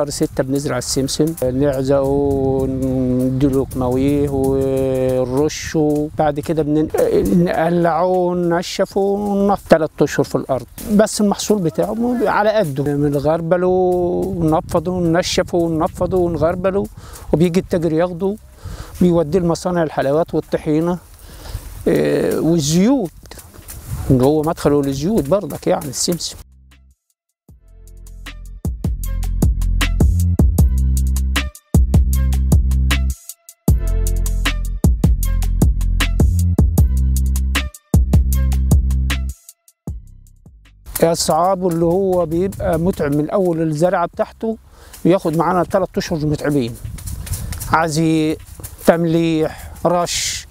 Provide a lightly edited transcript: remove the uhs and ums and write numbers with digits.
شهر 6 بنزرع السمسم، نعزقه ونديله قماويه ونرشه، وبعد كده نقلعه وننشفه وننفط 3 أشهر في الأرض، بس المحصول بتاعه على قده، بنغربله وننفضه وننشفه وننفضه ونغربله، وبيجي التاجر ياخده بيوديه لمصانع الحلويات والطحينة والزيوت، جوه مدخله للزيوت برضك يعني السمسم. صعابه اللي هو بيبقى متعب من اول الزرعه بتاعته، بياخد معانا 3 أشهر متعبين، عزيق، تمليح، رش.